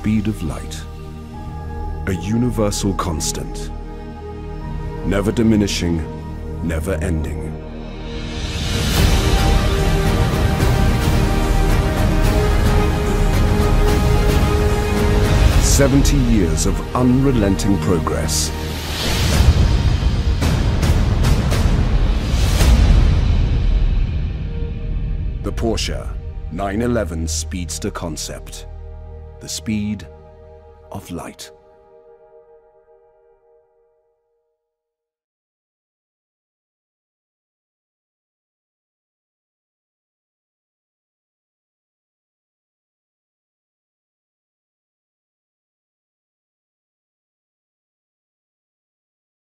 speed of light, a universal constant, never diminishing, never ending. Seventy years of unrelenting progress. The Porsche 911 Speedster concept, the speed of light.